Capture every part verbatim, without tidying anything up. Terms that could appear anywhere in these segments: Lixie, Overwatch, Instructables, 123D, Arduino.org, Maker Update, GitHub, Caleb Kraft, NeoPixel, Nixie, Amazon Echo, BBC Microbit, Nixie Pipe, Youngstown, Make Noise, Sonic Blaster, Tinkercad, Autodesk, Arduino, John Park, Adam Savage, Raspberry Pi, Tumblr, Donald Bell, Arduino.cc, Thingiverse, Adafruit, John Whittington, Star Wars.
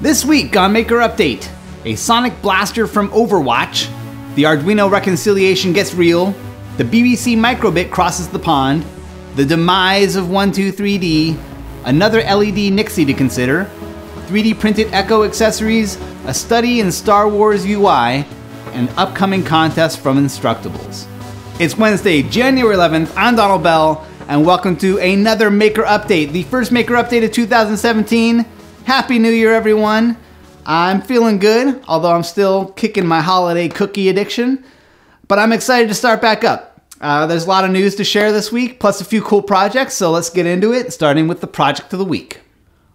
This week on Maker Update, a Sonic Blaster from Overwatch, the Arduino reconciliation gets real, the B B C Microbit crosses the pond, the demise of one two three D, another L E D Nixie to consider, three D printed Echo accessories, a study in Star Wars U I, and upcoming contests from Instructables. It's Wednesday, January eleventh, I'm Donald Bell, and welcome to another Maker Update, the first Maker Update of two thousand seventeen. Happy New Year, everyone. I'm feeling good, although I'm still kicking my holiday cookie addiction, but I'm excited to start back up. Uh, there's a lot of news to share this week, plus a few cool projects, so let's get into it, starting with the project of the week.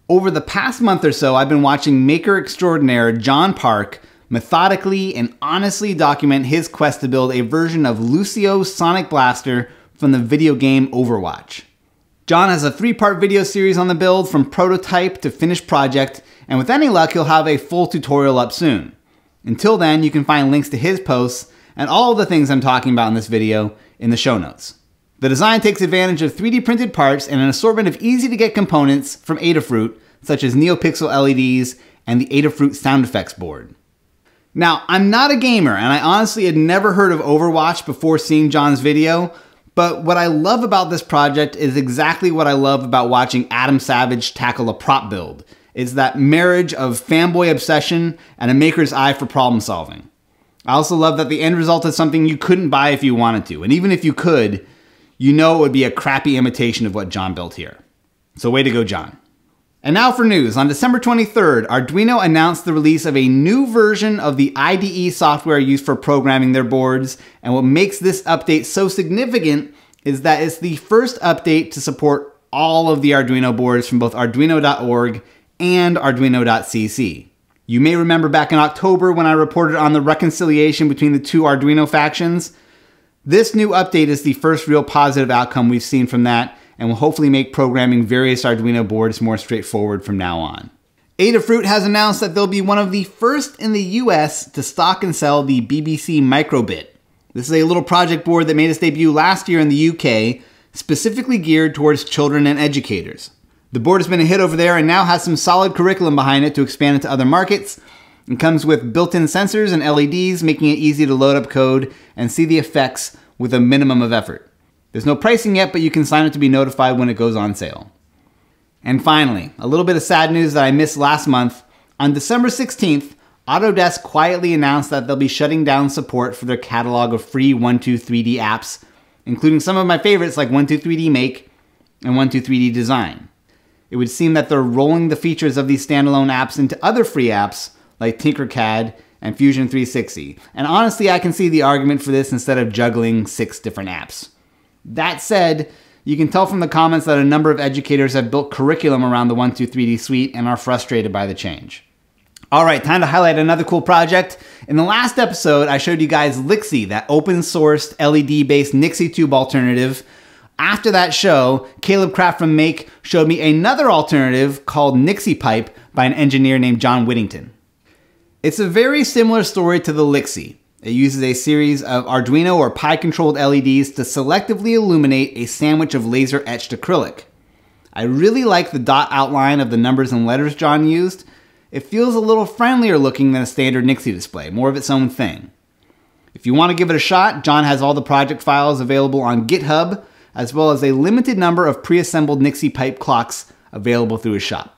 Over the past month or so, I've been watching maker extraordinaire John Park methodically and honestly document his quest to build a version of Lucio's Sonic Blaster from the video game Overwatch. John has a three-part video series on the build, from prototype to finished project, and with any luck, he'll have a full tutorial up soon. Until then, you can find links to his posts and all the things I'm talking about in this video in the show notes. The design takes advantage of three D printed parts and an assortment of easy-to-get components from Adafruit, such as NeoPixel L E Ds and the Adafruit sound effects board. Now, I'm not a gamer, and I honestly had never heard of Overwatch before seeing John's video, but what I love about this project is exactly what I love about watching Adam Savage tackle a prop build. It's that marriage of fanboy obsession and a maker's eye for problem solving. I also love that the end result is something you couldn't buy if you wanted to, and even if you could, you know it would be a crappy imitation of what John built here. So way to go, John. And now for news. On December twenty-third, Arduino announced the release of a new version of the I D E software used for programming their boards, and what makes this update so significant is that it's the first update to support all of the Arduino boards from both Arduino dot org and Arduino dot c c. You may remember back in October when I reported on the reconciliation between the two Arduino factions. This new update is the first real positive outcome we've seen from that, and will hopefully make programming various Arduino boards more straightforward from now on. Adafruit has announced that they'll be one of the first in the U S to stock and sell the B B C Microbit. This is a little project board that made its debut last year in the U K, specifically geared towards children and educators. The board has been a hit over there and now has some solid curriculum behind it to expand into other markets. It comes with built-in sensors and L E Ds, making it easy to load up code and see the effects with a minimum of effort. There's no pricing yet, but you can sign up to be notified when it goes on sale. And finally, a little bit of sad news that I missed last month. On December sixteenth, Autodesk quietly announced that they'll be shutting down support for their catalog of free one two three D apps, including some of my favorites like one two three D Make and one two three D Design. It would seem that they're rolling the features of these standalone apps into other free apps like Tinkercad and Fusion three sixty. And honestly, I can see the argument for this instead of juggling six different apps. That said, you can tell from the comments that a number of educators have built curriculum around the one two three D suite and are frustrated by the change. All right, time to highlight another cool project. In the last episode, I showed you guys Lixie, that open-sourced L E D-based Nixie tube alternative. After that show, Caleb Kraft from Make showed me another alternative called Nixie Pipe by an engineer named John Whittington. It's a very similar story to the Lixie. It uses a series of Arduino or Pi-controlled L E Ds to selectively illuminate a sandwich of laser-etched acrylic. I really like the dot outline of the numbers and letters John used. It feels a little friendlier looking than a standard Nixie display, more of its own thing. If you want to give it a shot, John has all the project files available on GitHub, as well as a limited number of pre-assembled Nixie pipe clocks available through his shop.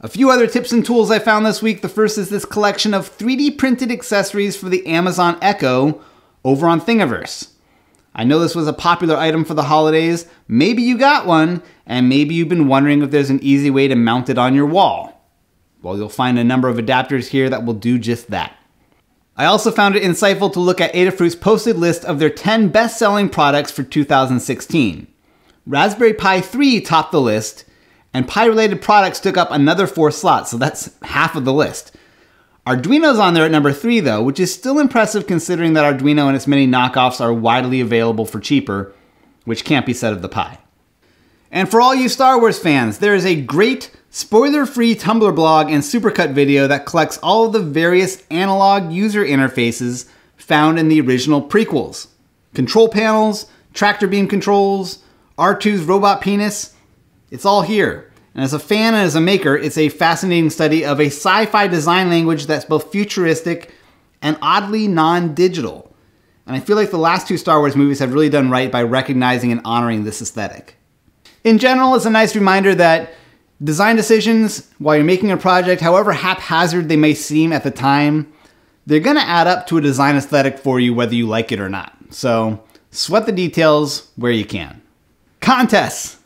A few other tips and tools I found this week. The first is this collection of three D printed accessories for the Amazon Echo over on Thingiverse. I know this was a popular item for the holidays. Maybe you got one, and maybe you've been wondering if there's an easy way to mount it on your wall. Well, you'll find a number of adapters here that will do just that. I also found it insightful to look at Adafruit's posted list of their ten best-selling products for two thousand sixteen. Raspberry Pi three topped the list, and Pi-related products took up another four slots, so that's half of the list. Arduino's on there at number three, though, which is still impressive considering that Arduino and its many knockoffs are widely available for cheaper, which can't be said of the Pi. And for all you Star Wars fans, there is a great spoiler-free Tumblr blog and supercut video that collects all of the various analog user interfaces found in the original prequels. Control panels, tractor beam controls, R two's robot penis. It's all here, And as a fan and as a maker, it's a fascinating study of a sci-fi design language that's both futuristic and oddly non-digital. And I feel like the last two Star Wars movies have really done right by recognizing and honoring this aesthetic. In general, it's a nice reminder that design decisions, while you're making a project, however haphazard they may seem at the time, they're gonna add up to a design aesthetic for you whether you like it or not. So sweat the details where you can. Contests!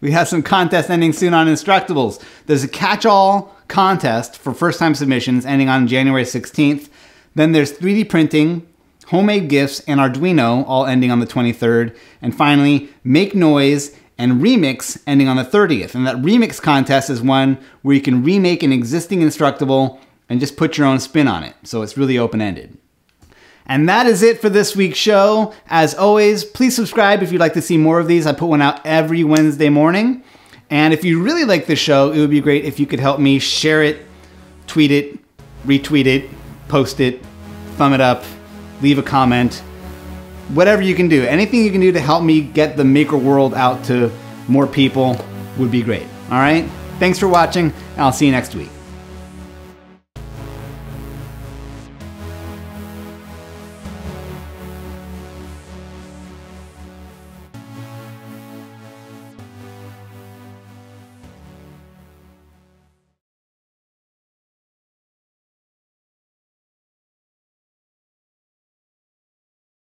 We have some contests ending soon on Instructables. There's a catch-all contest for first-time submissions ending on January sixteenth. Then there's three D printing, homemade gifts, and Arduino, all ending on the twenty-third. And finally, Make Noise and Remix ending on the thirtieth. And that Remix contest is one where you can remake an existing Instructable and just put your own spin on it. So it's really open-ended. And that is it for this week's show. As always, please subscribe if you'd like to see more of these. I put one out every Wednesday morning. And if you really like the show, it would be great if you could help me share it, tweet it, retweet it, post it, thumb it up, leave a comment, whatever you can do. Anything you can do to help me get the maker world out to more people would be great. All right, thanks for watching, and I'll see you next week.